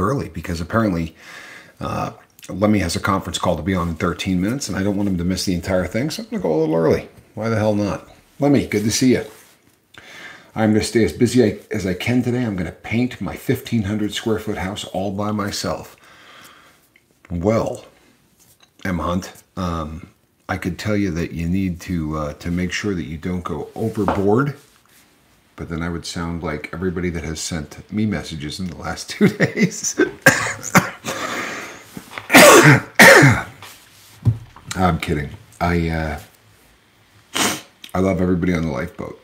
arrive early because apparently Lemmy has a conference call to be on in 13 minutes, and I don't want him to miss the entire thing, so I'm going to go a little early. Why the hell not? Lemmy, good to see you. I'm going to stay as busy as I can today. I'm going to paint my 1,500 square foot house all by myself. Well, Emma Hunt, I could tell you that you need to make sure that you don't go overboard, but then I would sound like everybody that has sent me messages in the last 2 days. I'm kidding. I love everybody on the lifeboat.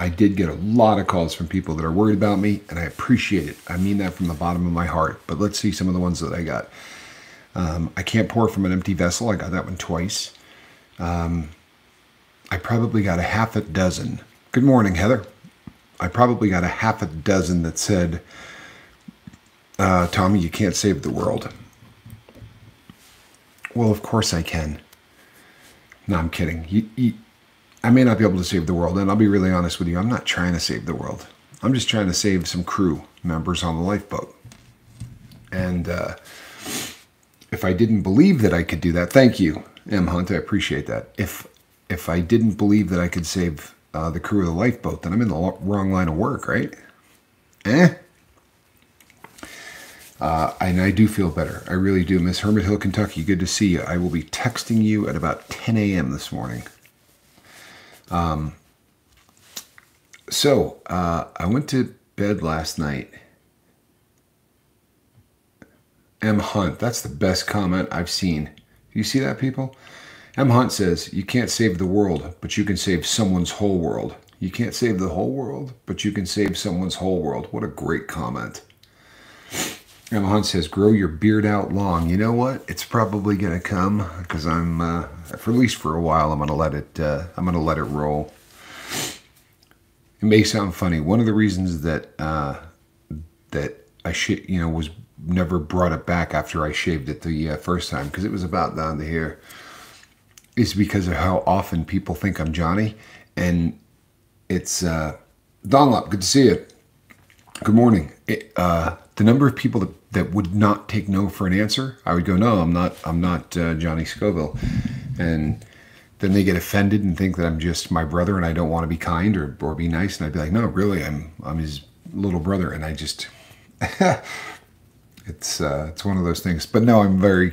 I did get a lot of calls from people that are worried about me, and I appreciate it. I mean that from the bottom of my heart. But let's see some of the ones that I got. I can't pour from an empty vessel. I got that one twice. I probably got a half a dozen. Good morning, Heather. I probably got a half a dozen that said, Tommy, you can't save the world. Well, of course I can. No, I'm kidding. I may not be able to save the world, and I'll be really honest with you, I'm not trying to save the world. I'm just trying to save some crew members on the lifeboat. And if I didn't believe that I could do that, thank you, Em Hunt, I appreciate that. If I didn't believe that I could save the crew of the lifeboat, then I'm in the wrong line of work, right? And I do feel better. I really do. Miss Hermit Hill, Kentucky, good to see you. I will be texting you at about 10 a.m. this morning. I went to bed last night. M. Hunt, that's the best comment I've seen. Do you see that, people? M. Hunt says, you can't save the world, but you can save someone's whole world. You can't save the whole world, but you can save someone's whole world. What a great comment. M. Hunt says, grow your beard out long. You know what? It's probably gonna come because I'm for at least for a while. I'm gonna let it. I'm gonna let it roll. It may sound funny. One of the reasons that that I was never brought it back after I shaved it the first time, because it was about down to here, is because of how often people think I'm Johnny, and it's Donlop. Good to see you. Good morning. The number of people that would not take no for an answer, I would go, no, I'm not Johnny Scoville. And then they get offended and think that I'm just my brother and I don't want to be kind or be nice. And I'd be like, no, really, I'm his little brother. And I just, it's one of those things. But no, I'm very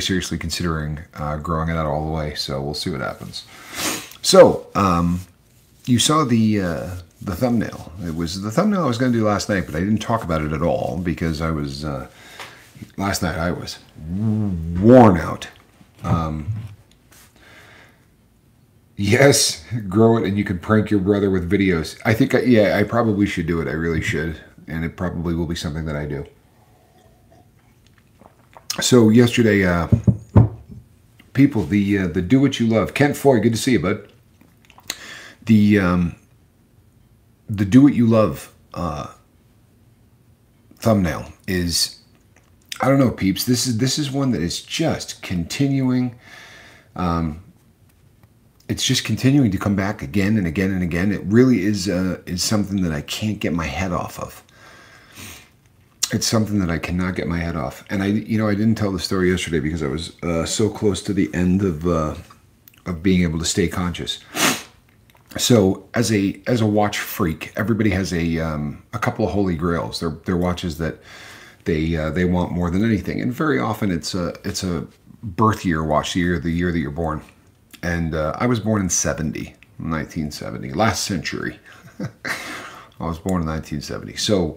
seriously considering growing it out all the way. So we'll see what happens. So you saw the thumbnail. It was the thumbnail I was going to do last night, but I didn't talk about it at all because I was, last night I was worn out. Yes, grow it and you can prank your brother with videos. I think, I probably should do it. I really should. And it probably will be something that I do. So yesterday, people, the do what you love. Kent Floyd, good to see you, bud. The do what you love thumbnail is, I don't know, peeps. This is one that is just continuing. It's just continuing to come back again and again and again. It really is something that I can't get my head off of. It's something that I cannot get my head off. And I didn't tell the story yesterday because I was so close to the end of being able to stay conscious. So as a watch freak, everybody has a couple of holy grails. They're watches that they want more than anything, and very often it's a birth year watch, the year that you're born. And I was born in 1970, last century. I was born in 1970. So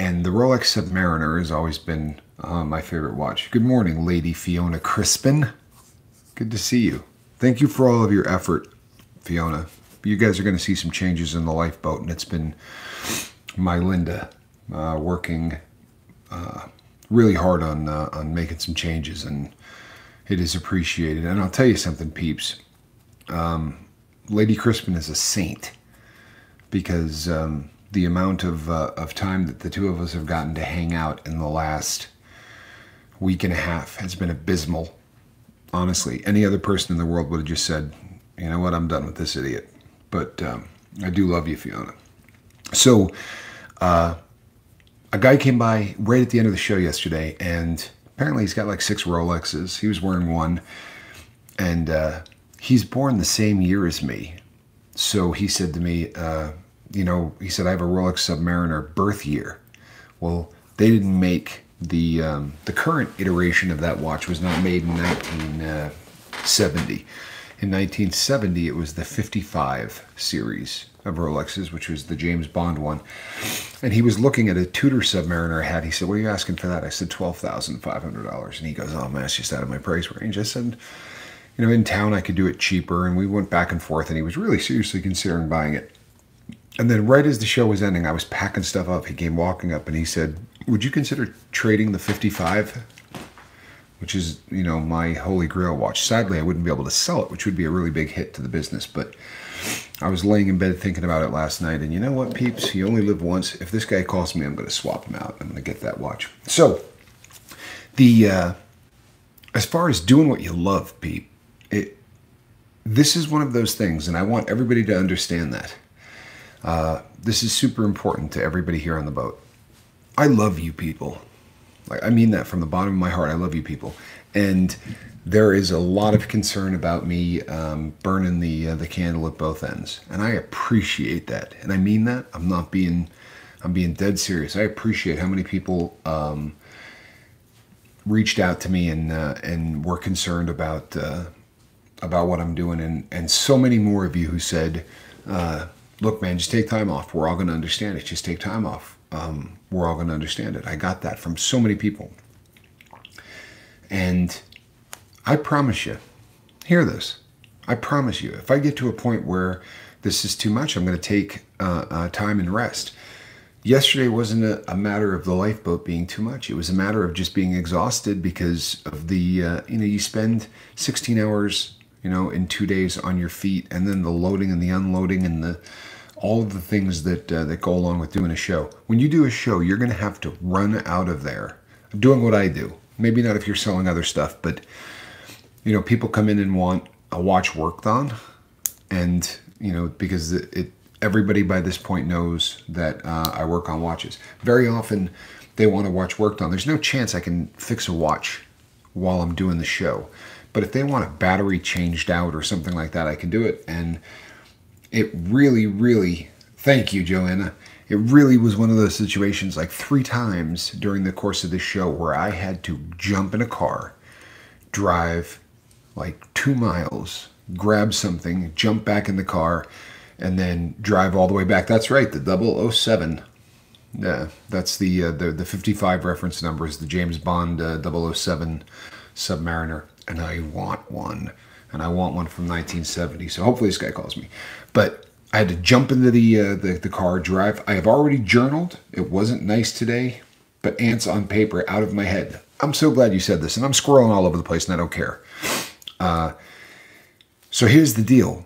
and the Rolex Submariner has always been my favorite watch. Good morning, Lady Fiona Crispin. Good to see you. Thank you for all of your effort, Fiona. You guys are going to see some changes in the lifeboat, and it's been my Linda working really hard on making some changes, and it is appreciated. And I'll tell you something, peeps. Lady Crispin is a saint because the amount of time that the two of us have gotten to hang out in the last week and a half has been abysmal. Honestly, any other person in the world would have just said, you know what, I'm done with this idiot. But I do love you, Fiona. So A guy came by right at the end of the show yesterday, and apparently he's got like 6 Rolexes. He was wearing one, and he's born the same year as me. So he said to me, you know, he said, I have a Rolex Submariner birth year. Well, they didn't make the current iteration of that watch was not made in 1970. In 1970, it was the 55 series of Rolexes, which was the James Bond one. And he was looking at a Tudor Submariner hat. He said, what are you asking for that? I said, $12,500. And he goes, oh, man, it's just out of my price range. I said, you know, in town, I could do it cheaper. And we went back and forth, and he was really seriously considering buying it. And then right as the show was ending, I was packing stuff up. He came walking up, and he said, would you consider trading the 55? Which is, you know, my holy grail watch. Sadly, I wouldn't be able to sell it, which would be a really big hit to the business. But I was laying in bed thinking about it last night. And you know what, peeps? You only live once. If this guy calls me, I'm going to swap him out. I'm going to get that watch. So, the as far as doing what you love, peep, this is one of those things, and I want everybody to understand that. This is super important to everybody here on the boat. I love you people. I mean that from the bottom of my heart. I love you people. And there is a lot of concern about me burning the candle at both ends. And I appreciate that. And I mean that. I'm being dead serious. I appreciate how many people reached out to me and were concerned about what I'm doing. And so many more of you who said, look, man, just take time off. We're all going to understand it. Just take time off. We're all going to understand it. I got that from so many people. And I promise you, hear this. I promise you, if I get to a point where this is too much, I'm going to take time and rest. Yesterday wasn't a matter of the lifeboat being too much. It was a matter of just being exhausted because of the, you know, you spend 16 hours, you know, in 2 days on your feet, and then the loading and the unloading and the all of the things that that go along with doing a show. When you do a show, you're going to have to run out of there doing what I do. Maybe not if you're selling other stuff, but, you know, people come in and want a watch worked on. And, you know, because everybody by this point knows that I work on watches. Very often they want a watch worked on. There's no chance I can fix a watch while I'm doing the show. But if they want a battery changed out or something like that, I can do it. And it really, really, thank you, Joanna. It really was one of those situations like 3 times during the course of this show where I had to jump in a car, drive like 2 miles, grab something, jump back in the car, and then drive all the way back. That's right, the 007. Yeah, that's the 55 reference number is the James Bond 007 Submariner. And I want one. And I want one from 1970, so hopefully this guy calls me. But I had to jump into the car, drive. I have already journaled. It wasn't nice today, but ants on paper out of my head. I'm so glad you said this, and I'm squirreling all over the place, and I don't care. So here's the deal.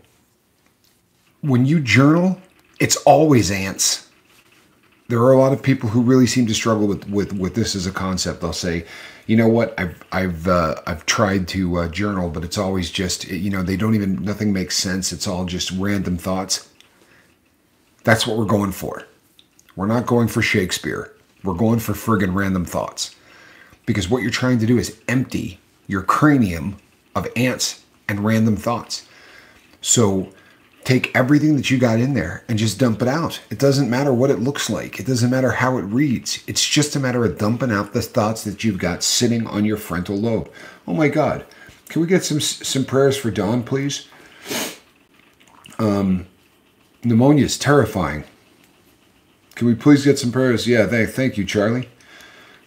When you journal, it's always ants. There are a lot of people who really seem to struggle with this as a concept. They'll say, you know what, I've tried to journal, but it's always just, you know, they don't even, nothing makes sense. It's all just random thoughts. That's what we're going for. We're not going for Shakespeare. We're going for friggin' random thoughts. Because what you're trying to do is empty your cranium of ants and random thoughts. So take everything that you got in there and just dump it out. It doesn't matter what it looks like. It doesn't matter how it reads. It's just a matter of dumping out the thoughts that you've got sitting on your frontal lobe. Oh my God. Can we get some prayers for Dawn, please? Pneumonia is terrifying. Can we please get some prayers? Yeah, thank you, Charlie.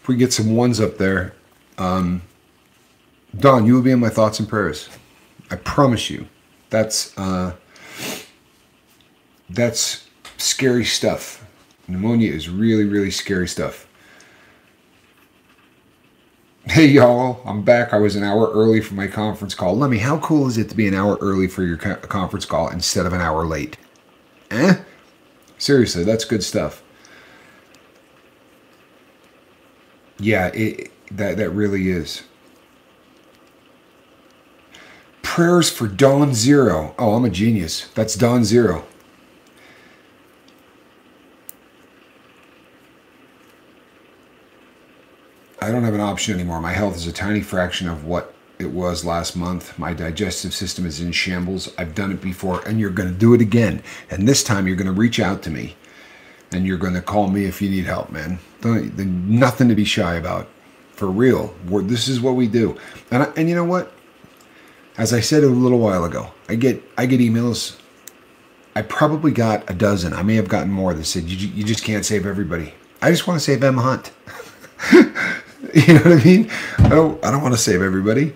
If we get some ones up there. Dawn, you will be in my thoughts and prayers. I promise you. That's scary stuff. Pneumonia is really, really scary stuff. Hey, y'all. I'm back. I was an hour early for my conference call. Lemmy, how cool is it to be an hour early for your conference call instead of an hour late? Eh? Seriously, that's good stuff. Yeah, that really is. Prayers for Dawn Zero. Oh, I'm a genius. That's Dawn Zero. I don't have an option anymore. My health is a tiny fraction of what it was last month. My digestive system is in shambles. I've done it before, and you're going to do it again. And this time you're going to reach out to me, and you're going to call me if you need help, man. Nothing to be shy about. For real. This is what we do. And you know what? As I said a little while ago, I get emails. I probably got a dozen. I may have gotten more that said, you just can't save everybody. I just want to save Emma Hunt. You know what I mean? I don't want to save everybody.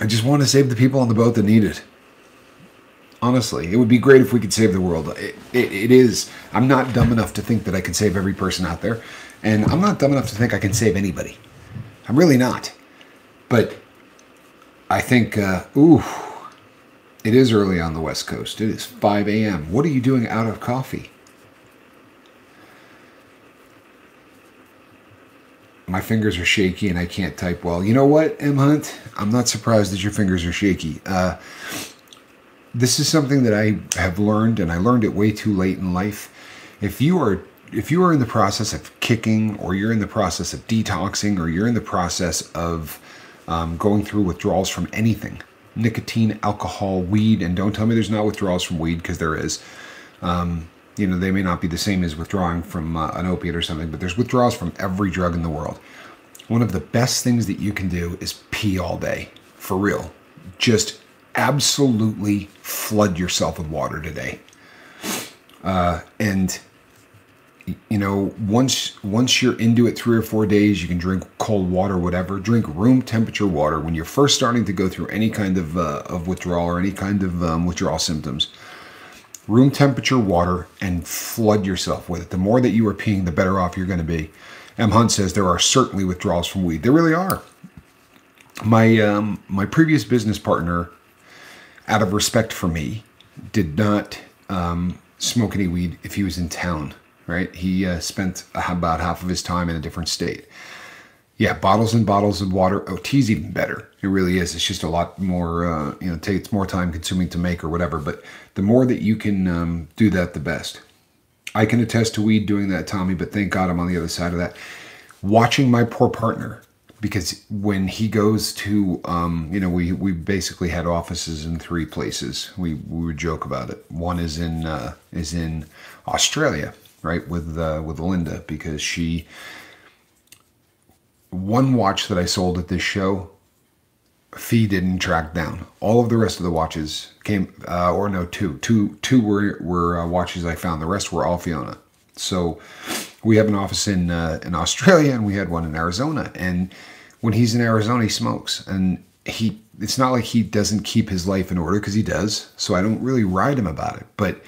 I just want to save the people on the boat that need it. Honestly, it would be great if we could save the world. It is. I'm not dumb enough to think that I can save every person out there. And I'm not dumb enough to think I can save anybody. I'm really not. But I think, it is early on the West Coast. It is 5 a.m. What are you doing out of coffee? My fingers are shaky and I can't type well. You know what, Em Hunt? I'm not surprised that your fingers are shaky. This is something that I have learned, and I learned it way too late in life. If you are in the process of kicking, or you're in the process of detoxing, or you're in the process of going through withdrawals from anything, nicotine, alcohol, weed, and don't tell me there's not withdrawals from weed, because there is. You know, they may not be the same as withdrawing from an opiate or something, but there's withdrawals from every drug in the world. One of the best things that you can do is pee all day, for real. Just absolutely flood yourself with water today. And, you know, once you're into it 3 or 4 days, you can drink cold water, whatever. Drink room temperature water when you're first starting to go through any kind of withdrawal or any kind of withdrawal symptoms. Room temperature water, and flood yourself with it. The more that you are peeing, the better off you're going to be. Em Hunt says there are certainly withdrawals from weed. There really are. My previous business partner, out of respect for me, did not smoke any weed if he was in town, right? He spent about half of his time in a different state. Yeah, bottles and bottles of water. Oh, tea's even better. It really is. It's just a lot more, you know, it's more time consuming to make or whatever. But the more that you can do that, the best. I can attest to weed doing that, Tommy, but thank God I'm on the other side of that. Watching my poor partner, because when he goes to, you know, we basically had offices in 3 places. We would joke about it. One is in Australia, right, with Linda, because she... One watch that I sold at this show, Fee didn't track down. All of the rest of the watches came, or no, two were watches I found. The rest were all Fiona. So we have an office in Australia, and we had one in Arizona. And when he's in Arizona, he smokes, and it's not like he doesn't keep his life in order, because he does. So I don't really ride him about it, but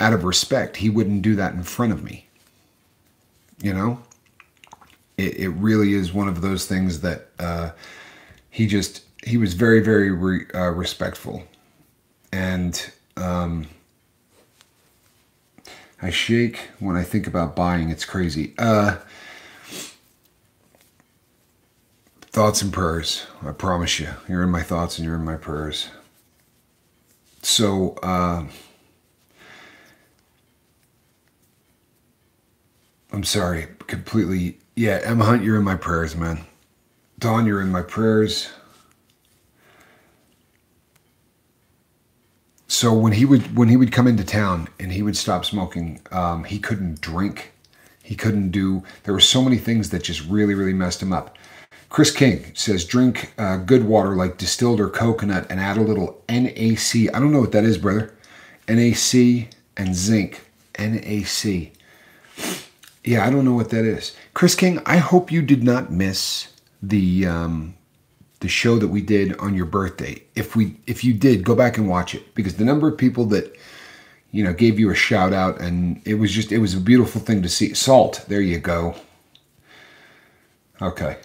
out of respect, he wouldn't do that in front of me. You know. It really is one of those things that he was very, very respectful. And I shake when I think about buying. It's crazy. Thoughts and prayers. I promise you. You're in my thoughts and you're in my prayers. So... I'm sorry. Completely... Yeah, Emma Hunt, you're in my prayers, man. Dawn, you're in my prayers. So when he would come into town and he would stop smoking, he couldn't drink. He couldn't do... There were so many things that just really, really messed him up. Chris King says, drink good water like distilled or coconut and add a little NAC. I don't know what that is, brother. NAC and zinc. NAC. Yeah, I don't know what that is. Chris King, I hope you did not miss the show that we did on your birthday. If you did, go back and watch it, because the number of people that, you know, gave you a shout out, and it was a beautiful thing to see. Salt, there you go. Okay.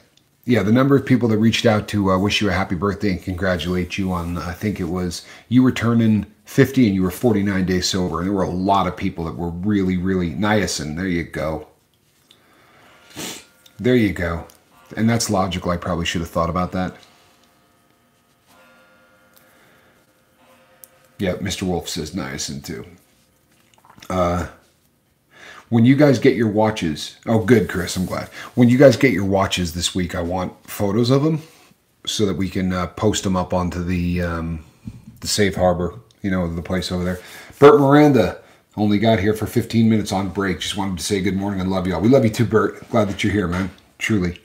Yeah, the number of people that reached out to wish you a happy birthday and congratulate you on, I think it was, you were turning 50 and you were 49 days sober. And there were a lot of people that were really, really niacin. There you go. There you go. And that's logical. I probably should have thought about that. Yeah, Mr. Wolf says niacin too. When you guys get your watches, oh good, Chris, I'm glad. When you guys get your watches this week, I want photos of them so that we can post them up onto the Safe Harbor, you know, the place over there. Burt Miranda only got here for 15 minutes on break. Just wanted to say good morning and love y'all. We love you too, Burt. Glad that you're here, man. Truly.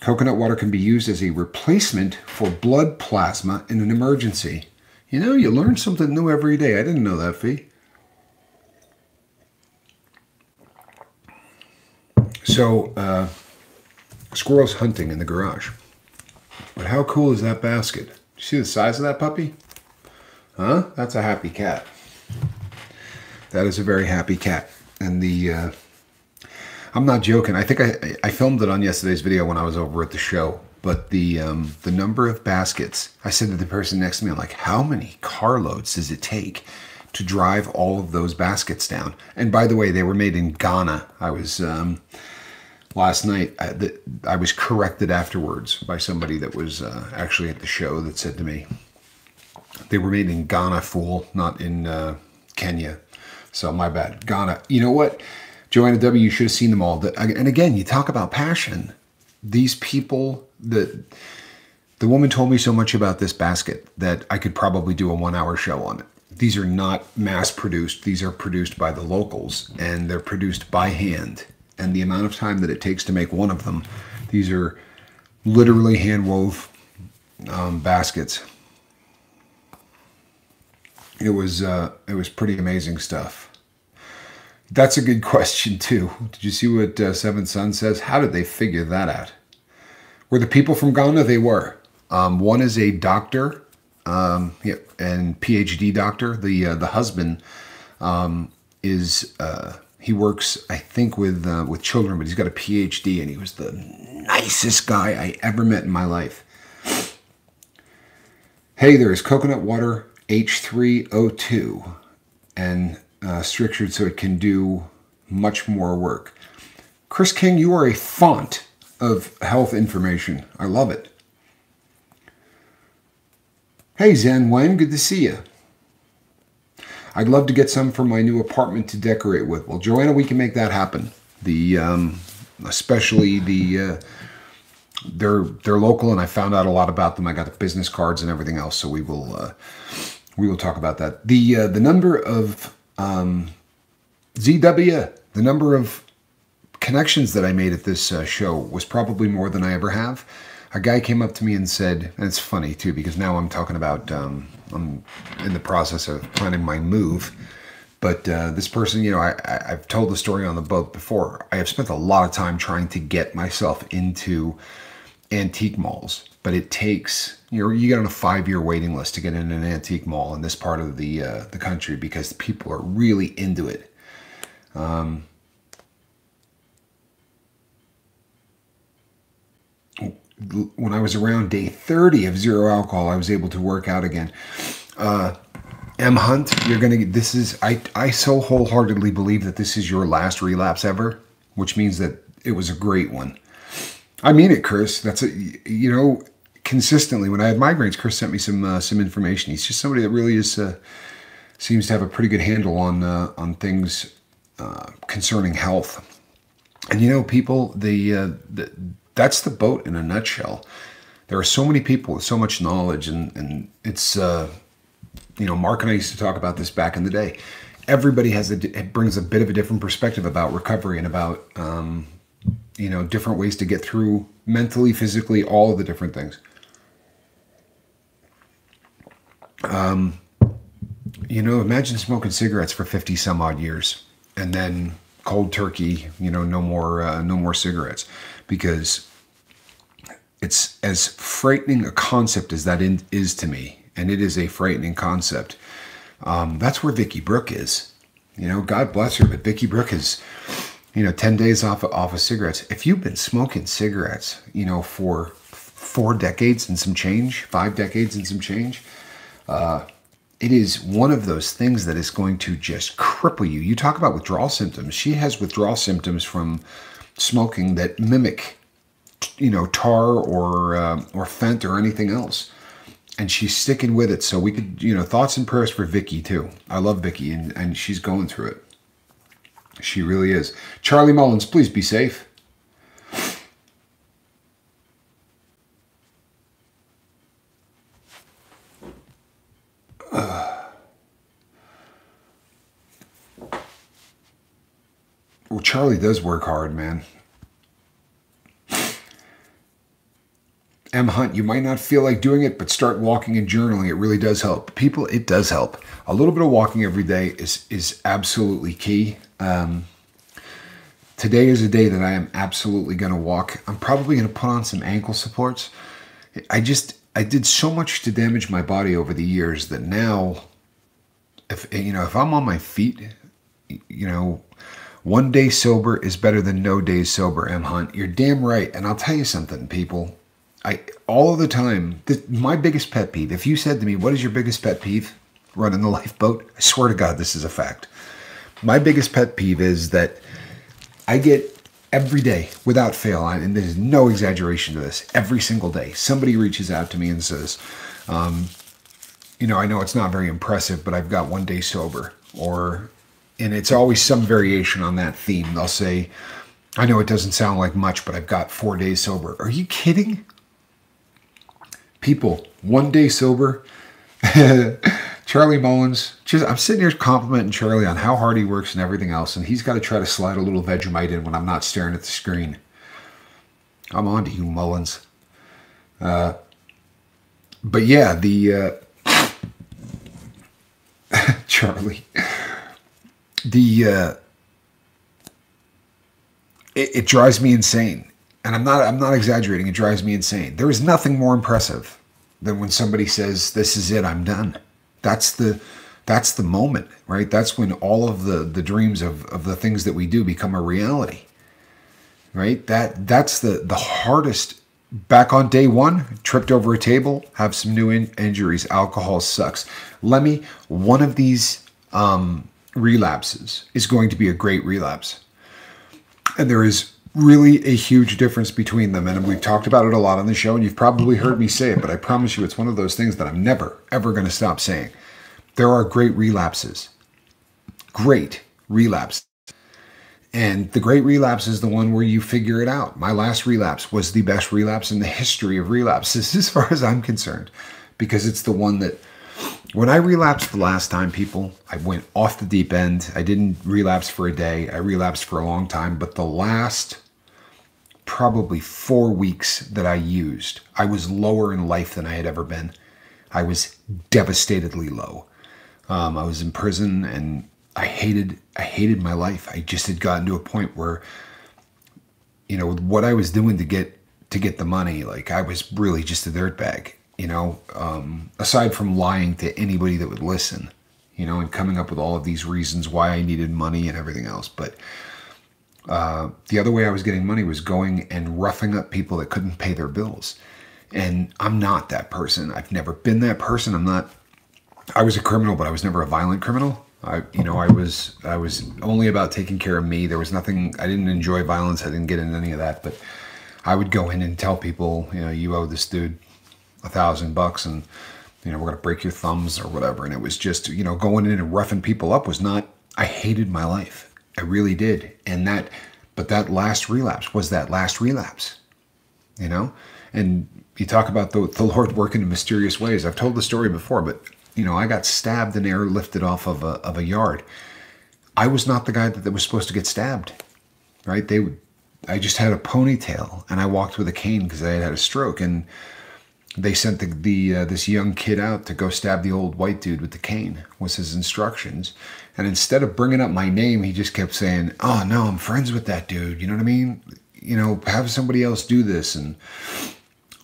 Coconut water can be used as a replacement for blood plasma in an emergency. You know, you learn something new every day. I didn't know that, Fee. So, squirrels hunting in the garage. But how cool is that basket? You see the size of that puppy? Huh? That's a happy cat. That is a very happy cat. And the... I'm not joking. I think I filmed it on yesterday's video when I was over at the show. But the number of baskets, I said to the person next to me, I'm like, how many carloads does it take to drive all of those baskets down? And by the way, they were made in Ghana. I was, last night, I was corrected afterwards by somebody that was actually at the show that said to me, they were made in Ghana, fool, not in Kenya. So my bad. Ghana. You know what? Joanna W., you should have seen them all. And again, you talk about passion. These people, the woman told me so much about this basket that I could probably do a 1-hour show on it. These are not mass-produced. These are produced by the locals, and they're produced by hand. And the amount of time that it takes to make one of them, these are literally hand-wove baskets. It was pretty amazing stuff. That's a good question, too. Did you see what Seven Sun says? How did they figure that out? Were the people from Ghana? They were. One is a doctor, yeah, and PhD doctor. The husband is, he works, I think, with children, but he's got a PhD, and he was the nicest guy I ever met in my life. Hey, there is coconut water H3O2, and... strictured so it can do much more work. Chris King, you are a font of health information. I love it. Hey, Zen Wen, good to see you. I'd love to get some for my new apartment to decorate with. Well, Joanna, we can make that happen. The especially the they're local, and I found out a lot about them. I got the business cards and everything else, so we will talk about that. The number of ZW, the number of connections that I made at this show was probably more than I ever have. A guy came up to me and said, and it's funny too, because now I'm talking about, I'm in the process of planning my move, but this person, you know, I've told the story on the boat before. I have spent a lot of time trying to get myself into antique malls, but it takes, you know, you get on a 5-year waiting list to get in an antique mall in this part of the country because people are really into it. When I was around day 30 of zero alcohol, I was able to work out again. Emma Hunt, you're gonna get, this is, I so wholeheartedly believe that this is your last relapse ever, which means that it was a great one. I mean it, Chris. That's a, you know, consistently when I had migraines, Chris sent me some information. He's just somebody that really is seems to have a pretty good handle on things concerning health. And you know, people, that's the boat in a nutshell. There are so many people with so much knowledge, and it's you know, Mark and I used to talk about this back in the day. Everybody has it brings a bit of a different perspective about recovery and about. You know, different ways to get through mentally, physically, all of the different things. You know, imagine smoking cigarettes for 50 some odd years and then cold turkey, you know, no more cigarettes, because it's as frightening a concept as that is to me. And it is a frightening concept. That's where Vicki Brooke is, you know, God bless her, but Vicki Brooke is, you know, 10 days off of cigarettes. If you've been smoking cigarettes, you know, for 4 decades and some change, 5 decades and some change, it is one of those things that is going to just cripple you. You talk about withdrawal symptoms. She has withdrawal symptoms from smoking that mimic, you know, tar or fent or anything else. And she's sticking with it. So we could, you know, thoughts and prayers for Vicki too. I love Vicki, and she's going through it. She really is. Charlie Mullins, please be safe. Well, Charlie does work hard, man. Emma Hunt, you might not feel like doing it, but start walking and journaling. It really does help. People, it does help. A little bit of walking every day is absolutely key. Today is a day that I am absolutely going to walk. I'm probably going to put on some ankle supports. I did so much to damage my body over the years that now, if I'm on my feet, one day sober is better than no days sober, Em Hunt. You're damn right. And I'll tell you something, people. All of the time, my biggest pet peeve, if you said to me, what is your biggest pet peeve? Running the lifeboat. I swear to God, this is a fact. My biggest pet peeve is that I get every day, without fail, and there's no exaggeration to this, every single day, somebody reaches out to me and says, I know it's not very impressive, but I've got one day sober. And it's always some variation on that theme. They'll say, I know it doesn't sound like much, but I've got 4 days sober. Are you kidding? People, one day sober. Charlie Mullins, I'm sitting here complimenting Charlie on how hard he works and everything else, and he's got to try to slide a little Vegemite in when I'm not staring at the screen. I'm on to you, Mullins. But yeah, Charlie... It drives me insane, and I'm not exaggerating. It drives me insane. There is nothing more impressive than when somebody says, "This is it. I'm done." That's the moment, right? That's when all of the dreams of the things that we do become a reality, right? That's the hardest. Back on day one, tripped over a table, have some new injuries. Alcohol sucks. Lemmy, one of these. Relapses is going to be a great relapse, and there is really a huge difference between them, and we've talked about it a lot on the show, and you've probably heard me say it, but I promise you it's one of those things that I'm never ever going to stop saying. There are great relapses, and the great relapse is the one where you figure it out. My last relapse was the best relapse in the history of relapses as far as I'm concerned, because it's the one that when I relapsed the last time, people, I went off the deep end. I didn't relapse for a day. I relapsed for a long time. But the last probably 4 weeks that I used, I was lower in life than I had ever been. I was devastatedly low. I was in prison, and I hated my life. I just had gotten to a point where, what I was doing to get the money, like I was really just a dirtbag. Aside from lying to anybody that would listen, and coming up with all of these reasons why I needed money and everything else. But the other way I was getting money was going and roughing up people that couldn't pay their bills. And I'm not that person. I've never been that person. I was a criminal, but I was never a violent criminal. I was only about taking care of me. There was nothing, I didn't enjoy violence. I didn't get into any of that, but I would go in and tell people, you owe this dude $1,000 and we're gonna break your thumbs or whatever. And it was just, going in and roughing people up was not, I hated my life. I really did. But that last relapse was that last relapse, and you talk about the Lord working in mysterious ways. I've told the story before, but I got stabbed and airlifted off of a yard. I was not the guy that was supposed to get stabbed, right? I just had a ponytail and I walked with a cane because I had a stroke, and they sent this young kid out to go stab the old white dude with the cane, was his instructions. And instead of bringing up my name, he just kept saying, oh, no, I'm friends with that dude. You know what I mean? Have somebody else do this. And,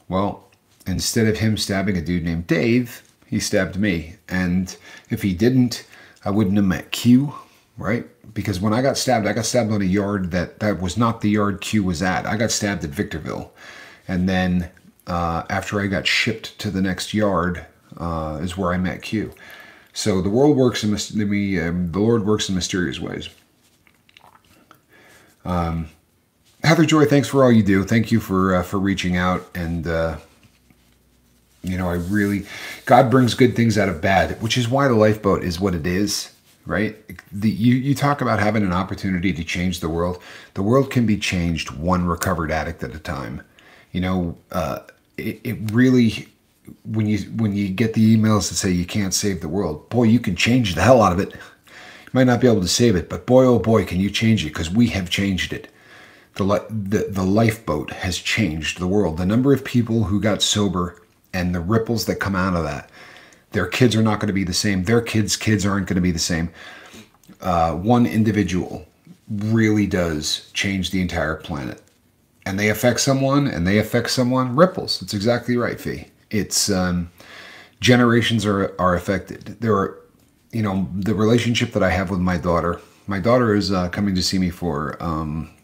well, instead of him stabbing a dude named Dave, he stabbed me. And if he didn't, I wouldn't have met Q, right? Because when I got stabbed on a yard that was not the yard Q was at. I got stabbed at Victorville. And then... after I got shipped to the next yard is where I met Q. So the world works in the Lord works in mysterious ways. Heather Joy, thanks for all you do. Thank you for reaching out, and God brings good things out of bad, which is why the lifeboat is what it is. right? You talk about having an opportunity to change the world. The world can be changed one recovered addict at a time. You know, it really, when you get the emails that say you can't save the world, boy, you can change the hell out of it. You might not be able to save it, but boy, oh boy, can you change it, because we have changed it. The lifeboat has changed the world. The number of people who got sober and the ripples that come out of that. Their kids are not going to be the same. Their kids' kids aren't going to be the same. One individual really does change the entire planet. And they affect someone, and they affect someone. Ripples. That's exactly right, Fee. It's generations are affected. There are, you know, the relationship that I have with my daughter. My daughter is coming to see me for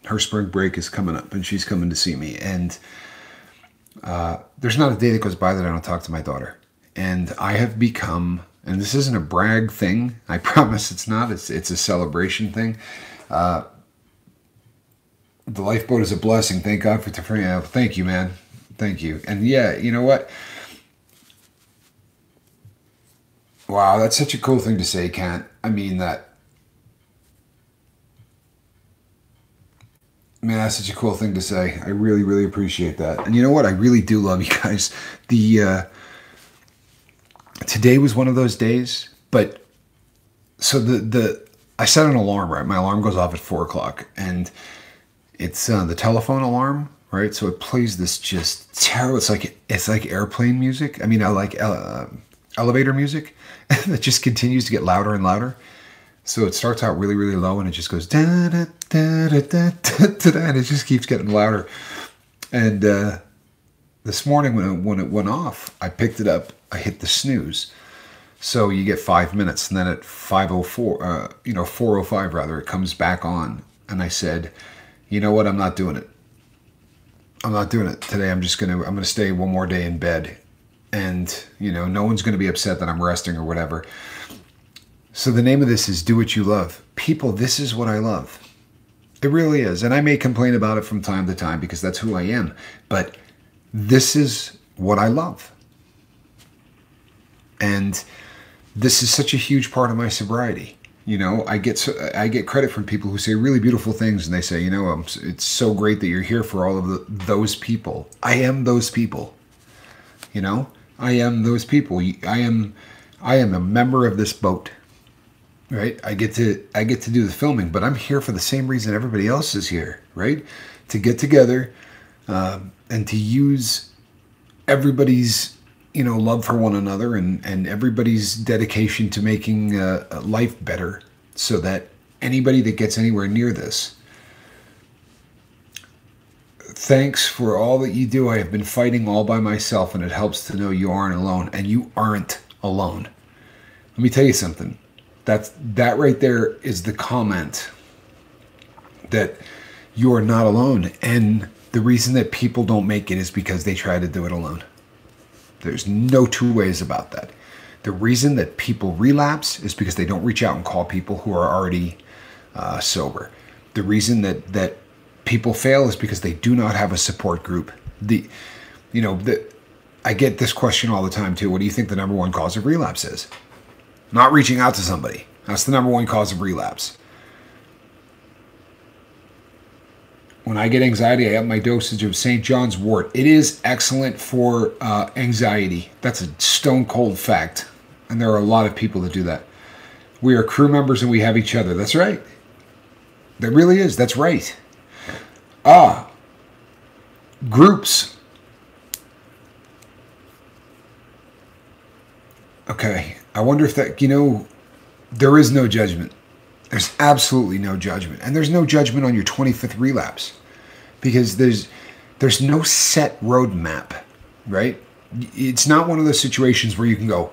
her spring break is coming up, and she's coming to see me. And there's not a day that goes by that I don't talk to my daughter. And I have become, and this isn't a brag thing, I promise it's not, it's a celebration thing. The lifeboat is a blessing. Thank God for the free. Thank you, man. Thank you. And yeah, you know what? Wow, that's such a cool thing to say, Kent. I mean that. Man, that's such a cool thing to say. I really, really appreciate that. And you know what? I really do love you guys. Today was one of those days, but so I set an alarm, right? My alarm goes off at 4 o'clock, and it's the telephone alarm, right? So it plays this just terrible. It's like airplane music. I mean, I like elevator music that just continues to get louder and louder. So it starts out really, really low, and it just goes da da da da da da da, and it just keeps getting louder. And this morning when it went off, I picked it up. I hit the snooze. So you get 5 minutes, and then at 5:04, you know, 4:05 rather, it comes back on. And I said, you know what? I'm not doing it. I'm not doing it today. I'm going to stay one more day in bed, and you know, no one's going to be upset that I'm resting or whatever. So the name of this is Do What You Love. People, this is what I love. It really is. And I may complain about it from time to time because that's who I am, but this is what I love. And this is such a huge part of my sobriety. You know, I get credit from people who say really beautiful things, and they say, you know, it's so great that you're here for all of those people. I am those people. You know, I am those people. I am a member of this boat, right? I get to do the filming, but I'm here for the same reason everybody else is here, right? To get together and to use everybody's, you know, love for one another and everybody's dedication to making life better, so that anybody that gets anywhere near this. Thanks for all that you do. I have been fighting all by myself, and it helps to know you aren't alone, and you aren't alone. Let me tell you something. That right there is the comment that you are not alone. And the reason that people don't make it is because they try to do it alone. There's no two ways about that. The reason that people relapse is because they don't reach out and call people who are already sober. The reason that people fail is because they do not have a support group. I get this question all the time too. What do you think the number one cause of relapse is? Not reaching out to somebody. That's the number one cause of relapse. When I get anxiety, I up my dosage of St. John's wort. It is excellent for anxiety. That's a stone cold fact. And there are a lot of people that do that. We are crew members and we have each other. That's right. That really is. That's right. Groups. Okay. I wonder if that, you know, there is no judgment. There's absolutely no judgment. And there's no judgment on your 25th relapse, because there's no set roadmap, right? It's not one of those situations where you can go,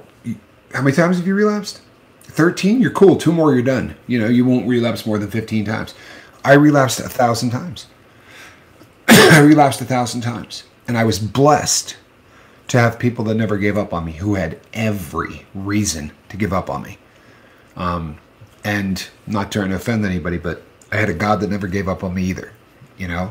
how many times have you relapsed? 13? You're cool. 2 more, you're done. You know, you won't relapse more than 15 times. I relapsed 1,000 times. I relapsed 1,000 times. And I was blessed to have people that never gave up on me, who had every reason to give up on me. And not trying to offend anybody, but I had a God that never gave up on me either, you know?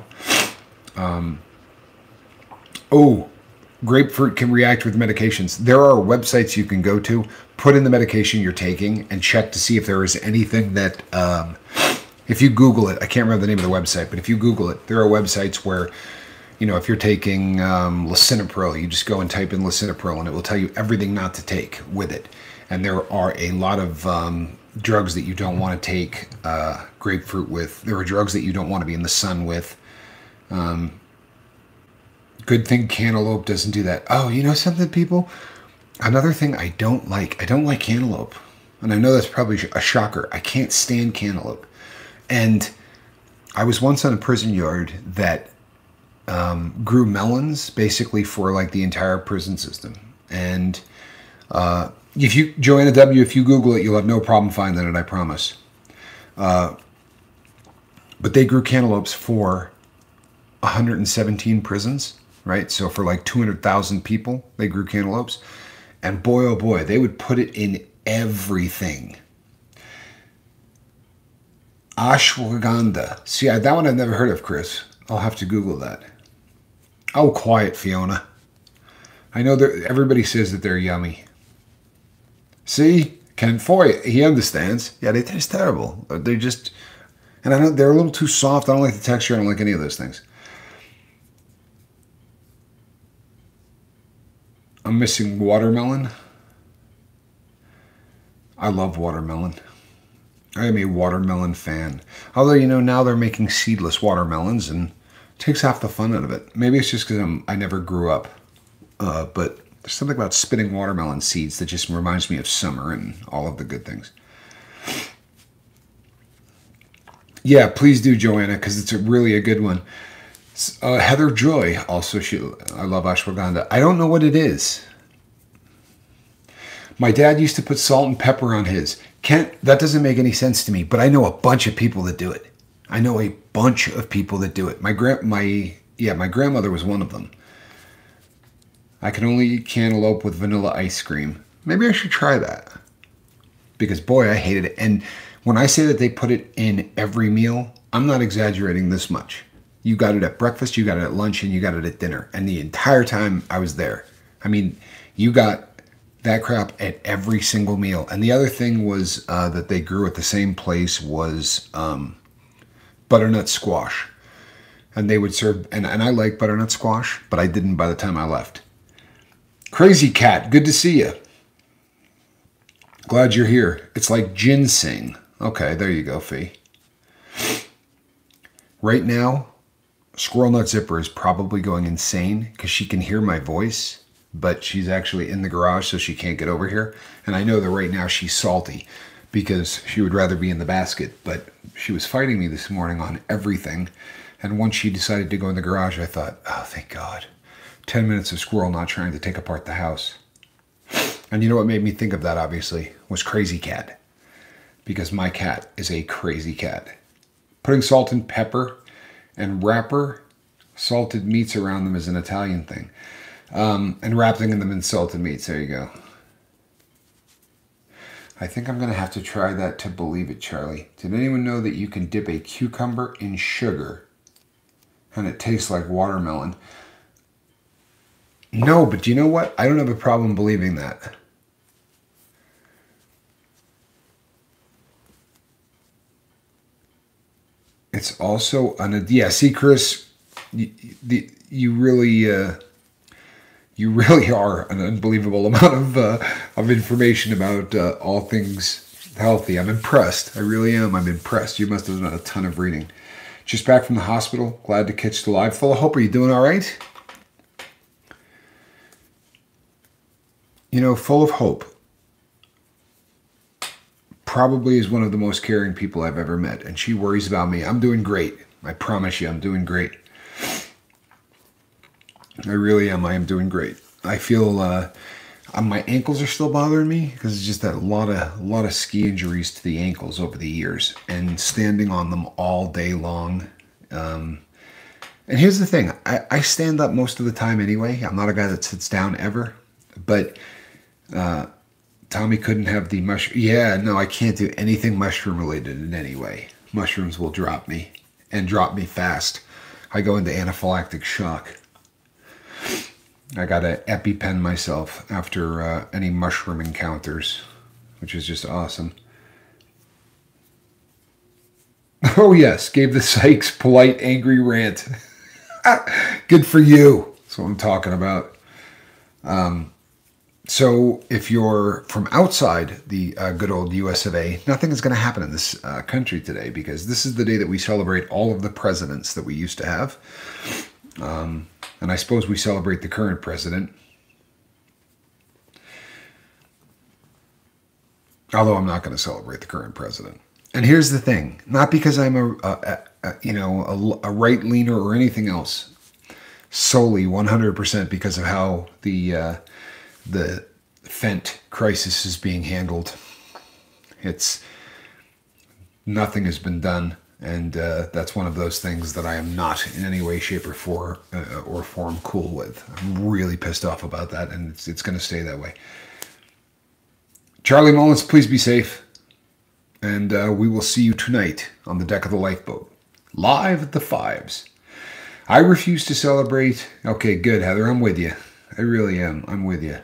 Grapefruit can react with medications. There are websites you can go to, put in the medication you're taking, and check to see if there is anything that, if you Google it, I can't remember the name of the website, but if you Google it, there are websites where, you know, if you're taking lisinopril, you just go and type in lisinopril, and it will tell you everything not to take with it. And there are a lot of drugs that you don't want to take grapefruit with. There are drugs that you don't want to be in the sun with. Good thing cantaloupe doesn't do that. Oh, you know something, people? Another thing I don't like cantaloupe. And I know that's probably a shocker. I can't stand cantaloupe. And I was once on a prison yard that grew melons basically for like the entire prison system. And if you, Joanna W., if you Google it, you'll have no problem finding it, I promise. But they grew cantaloupes for 117 prisons, right? So for like 200,000 people, they grew cantaloupes. And boy, oh boy, they would put it in everything. Ashwagandha. See, that one I've never heard of, Chris. I'll have to Google that. Oh, quiet, Fiona. I know that everybody says that they're yummy. See, Kent Floyd, he understands. Yeah, they taste terrible. They just, and I know they're a little too soft. I don't like the texture. I don't like any of those things. I'm missing watermelon. I love watermelon. I am a watermelon fan. Although, you know, now they're making seedless watermelons and it takes half the fun out of it. Maybe it's just because I never grew up. But there's something about spitting watermelon seeds that just reminds me of summer and all of the good things. Yeah, please do, Joanna, because it's really a good one. Heather Joy, also, I love ashwagandha. I don't know what it is. My dad used to put salt and pepper on his. Kent, that doesn't make any sense to me, but I know a bunch of people that do it. I know a bunch of people that do it. My grandmother was one of them. I can only eat cantaloupe with vanilla ice cream. Maybe I should try that. Because boy, I hated it. And when I say that they put it in every meal, I'm not exaggerating this much. You got it at breakfast, you got it at lunch, and you got it at dinner. And the entire time I was there. I mean, you got that crap at every single meal. And the other thing was that they grew at the same place was butternut squash. And they would serve, and I like butternut squash, but I didn't by the time I left. Crazy Cat, good to see you. Glad you're here. It's like ginseng. Okay, there you go, Fee. Right now, Squirrel Nut Zipper is probably going insane because she can hear my voice, but she's actually in the garage, so she can't get over here. And I know that right now she's salty because she would rather be in the basket, but she was fighting me this morning on everything. And once she decided to go in the garage, I thought, oh, thank God. 10 minutes of Squirrel not trying to take apart the house. And you know what made me think of that, obviously, was Crazy Cat. Because my cat is a crazy cat. Putting salt and pepper and wrapper salted meats around them is an Italian thing. And wrapping them in salted meats. There you go. I think I'm going to have to try that to believe it, Charlie. Did anyone know that you can dip a cucumber in sugar and it tastes like watermelon? No, but you know what? I don't have a problem believing that. It's also yeah, see, Chris, you really are an unbelievable amount of information about all things healthy. I'm impressed. I really am. I'm impressed. You must have done a ton of reading. Just back from the hospital. Glad to catch the live. Full of Hope, are you doing all right? You know, Full of Hope probably is one of the most caring people I've ever met. And she worries about me. I'm doing great. I promise you, I'm doing great. I really am. I am doing great. I feel my ankles are still bothering me because it's just that a lot of ski injuries to the ankles over the years and standing on them all day long. And here's the thing. I stand up most of the time anyway. I'm not a guy that sits down ever. But Tommy couldn't have the mushroom. Yeah, no, I can't do anything mushroom related in any way. Mushrooms will drop me and drop me fast. I go into anaphylactic shock. I got an EpiPen myself after any mushroom encounters, which is just awesome. Oh yes, gave the Sykes polite angry rant. Good for you. That's what I'm talking about. So if you're from outside the good old US of A, nothing is going to happen in this country today, because this is the day that we celebrate all of the presidents that we used to have. And I suppose we celebrate the current president. Although I'm not going to celebrate the current president. And here's the thing, not because I'm a right leaner or anything else, solely 100% because of how the Fent crisis is being handled. It's nothing has been done, and that's one of those things that I am not in any way, shape, or form cool with. I'm really pissed off about that, and it's going to stay that way. Charlie Mullins, please be safe, and we will see you tonight on the deck of the lifeboat, live at the Fives. I refuse to celebrate. Okay, good, Heather, I'm with you. I really am. I'm with you.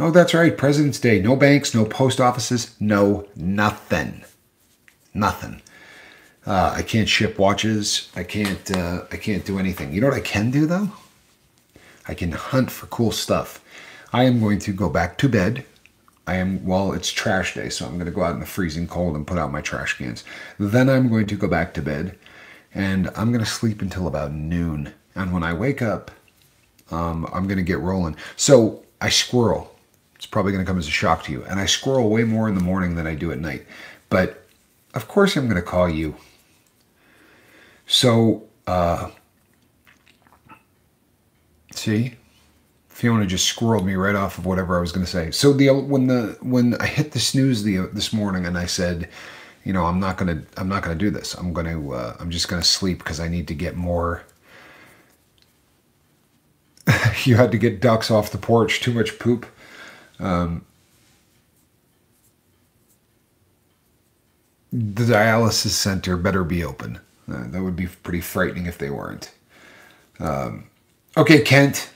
Oh, that's right. President's Day. No banks, no post offices, no nothing. Nothing. I can't ship watches. I can't do anything. You know what I can do, though? I can hunt for cool stuff. I am going to go back to bed. Well, it's trash day, so I'm going to go out in the freezing cold and put out my trash cans. Then I'm going to go back to bed, and I'm going to sleep until about noon. And when I wake up, I'm going to get rolling. So I squirrel. It's probably going to come as a shock to you. And I squirrel way more in the morning than I do at night. But of course I'm going to call you. So, see? Fiona just squirreled me right off of whatever I was going to say. So when I hit the snooze this morning and I said, you know, I'm not going to do this. I'm just going to sleep because I need to get more. You had to get ducks off the porch, too much poop. The dialysis center better be open. That would be pretty frightening if they weren't. Okay, Kent.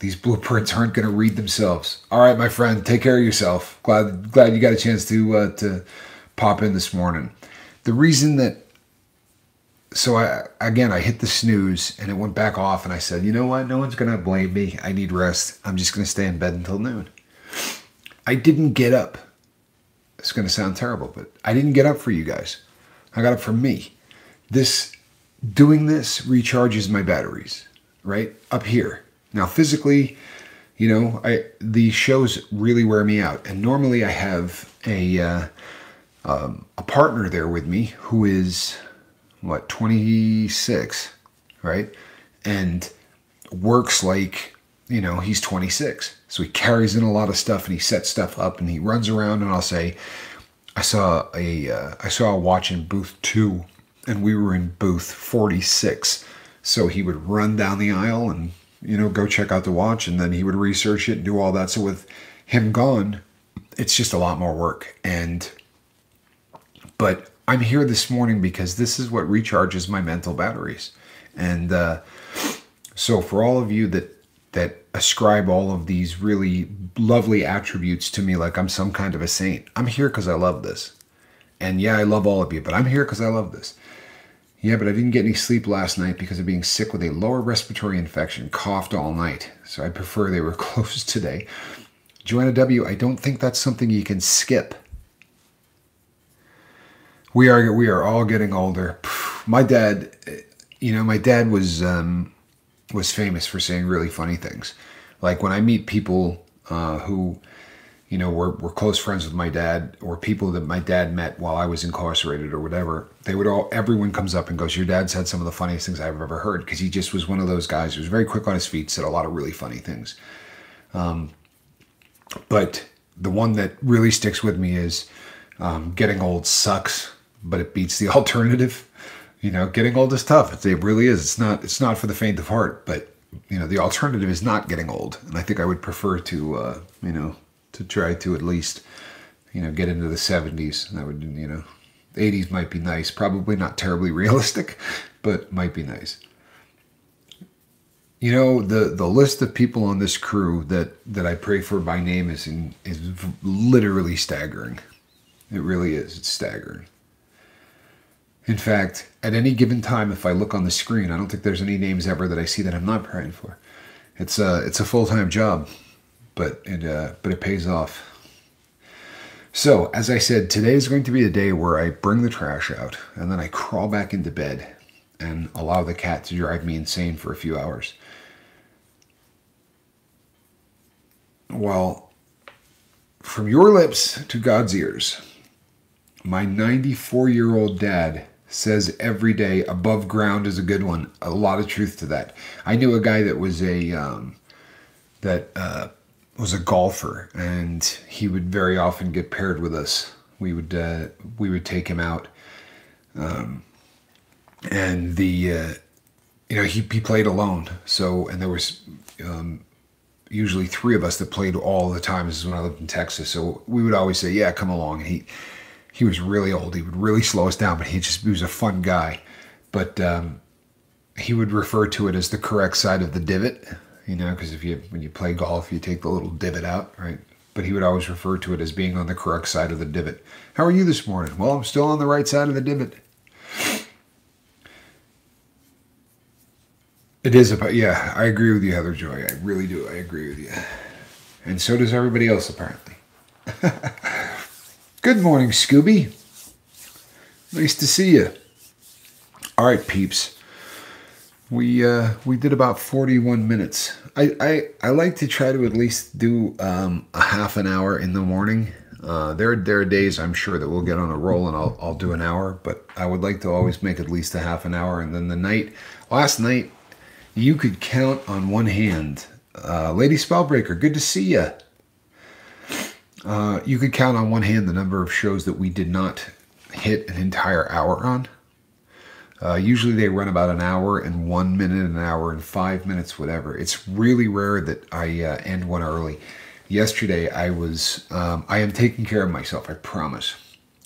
These blueprints aren't going to read themselves. All right, my friend, take care of yourself. Glad you got a chance to pop in this morning. The reason that... So I hit the snooze and it went back off, and I said, you know what? No one's going to blame me. I need rest. I'm just going to stay in bed until noon. I didn't get up. It's going to sound terrible, but I didn't get up for you guys. I got up for me. Doing this recharges my batteries, right? Up here. Now physically, you know, these shows really wear me out. And normally I have a partner there with me who is... what, 26, right? And works like, you know, he's 26. So he carries in a lot of stuff, and he sets stuff up, and he runs around, and I'll say, I saw a watch in booth 2, and we were in booth 46. So he would run down the aisle and, you know, go check out the watch, and then he would research it and do all that. So with him gone, it's just a lot more work. But I'm here this morning because this is what recharges my mental batteries. And so for all of you that ascribe all of these really lovely attributes to me like I'm some kind of a saint, I'm here because I love this. And yeah, I love all of you, but I'm here because I love this. Yeah, but I didn't get any sleep last night because of being sick with a lower respiratory infection, coughed all night. So I prefer they were closed today. Joanna W., I don't think that's something you can skip. We are all getting older. My dad, you know, my dad was famous for saying really funny things. Like when I meet people who, you know, were close friends with my dad, or people that my dad met while I was incarcerated or whatever, everyone comes up and goes, "Your dad said some of the funniest things I've ever heard," because he just was one of those guys who was very quick on his feet, said a lot of really funny things. But the one that really sticks with me is, getting old sucks, but it beats the alternative. You know, getting old is tough. It really is. It's not for the faint of heart, but, you know, the alternative is not getting old. And I think I would prefer to, you know, to try to at least, you know, get into the 70s. That would, you know, the 80s might be nice. Probably not terribly realistic, but might be nice. You know, the list of people on this crew that I pray for by name is literally staggering. It really is. It's staggering. In fact, at any given time, if I look on the screen, I don't think there's any names ever that I see that I'm not praying for. It's a full-time job, but it pays off. So, as I said, today is going to be the day where I bring the trash out and then I crawl back into bed and allow the cat to drive me insane for a few hours. Well, from your lips to God's ears, my 94-year-old dad says every day above ground is a good one. A lot of truth to that. I knew a guy that was a golfer, and he would very often get paired with us. We would take him out, and he played alone. So, and there was usually three of us that played all the time. This is when I lived in Texas, so we would always say, "Yeah, come along." And he was really old. He would really slow us down, but he was a fun guy. But he would refer to it as the correct side of the divot, you know, because when you play golf, you take the little divot out, right? But he would always refer to it as being on the correct side of the divot. How are you this morning? Well, I'm still on the right side of the divot. It is about, yeah, I agree with you, Heather Joy. I really do. I agree with you. And so does everybody else, apparently. Good morning, Scooby. Nice to see you. All right, peeps. We did about 41 minutes. I like to try to at least do a half an hour in the morning. There are days I'm sure that we'll get on a roll and I'll do an hour, but I would like to always make at least a half an hour. And then the night, last night, you could count on one hand. Lady Spellbreaker, good to see you. You could count on one hand the number of shows that we did not hit an entire hour on. Usually they run about an hour and 1 minute, an hour and 5 minutes, whatever. It's really rare that I end one early. Yesterday I was, I am taking care of myself, I promise.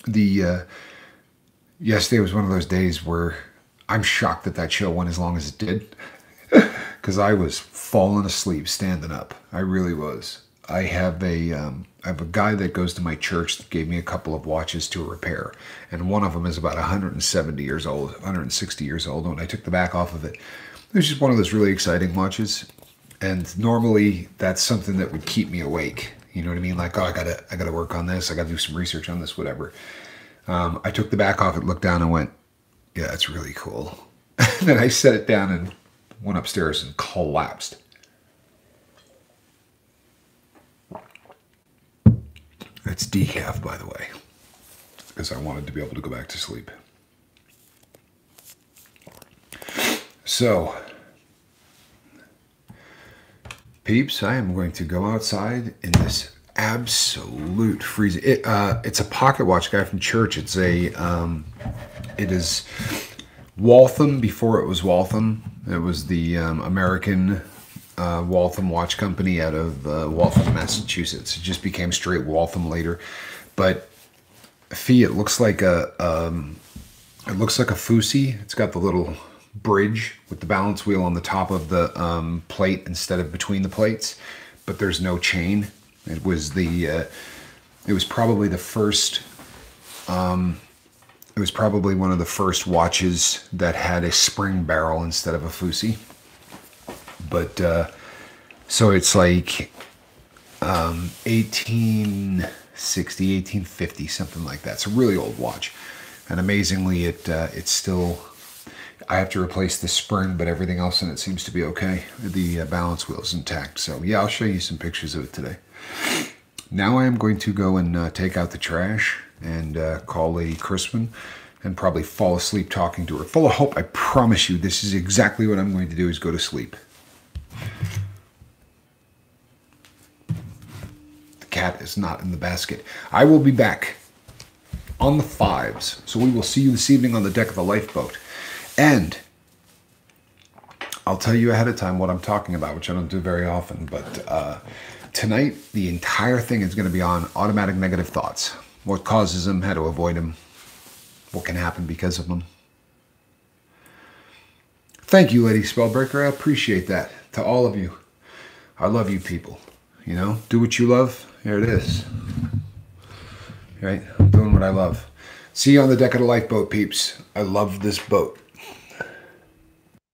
Yesterday was one of those days where I'm shocked that show went as long as it did. Because I was falling asleep standing up. I really was. I have a guy that goes to my church that gave me a couple of watches to repair. And one of them is about 170 years old, 160 years old. And when I took the back off of it, it was just one of those really exciting watches. And normally that's something that would keep me awake. You know what I mean? Like, oh, I gotta work on this. I gotta do some research on this, whatever. I took the back off it, looked down and went, yeah, that's really cool. And then I set it down and went upstairs and collapsed. That's decaf, by the way, because I wanted to be able to go back to sleep. So, peeps, I am going to go outside in this absolute freezing. It's a pocket watch guy from church. It's a, it is Waltham before it was Waltham. It was the American Waltham Watch Company out of Waltham, Massachusetts. It just became straight Waltham later, but Fee, it looks like a Fousey. It's got the little bridge with the balance wheel on the top of the plate instead of between the plates, but there's no chain. It was the it was probably one of the first watches that had a spring barrel instead of a Fousey. But, so it's like 1860, 1850, something like that. It's a really old watch. And amazingly, it's still, I have to replace the spring, but everything else in it seems to be okay. The balance wheel is intact. So, yeah, I'll show you some pictures of it today. Now I am going to go and take out the trash and call Lady Crispin. And probably fall asleep talking to her. Full of hope, I promise you, this is exactly what I'm going to do, is go to sleep. The cat is not in the basket. I will be back on the fives, so we will see you this evening on the deck of the lifeboat. And I'll tell you ahead of time what I'm talking about, which I don't do very often, but tonight the entire thing is going to be on automatic negative thoughts. What causes them, how to avoid them, what can happen because of them. Thank you, Lady Spellbreaker. I appreciate that. to all of you. I love you people, you know? Do what you love. Here it is. Right? I'm doing what I love. See you on the deck of the lifeboat, peeps. I love this boat.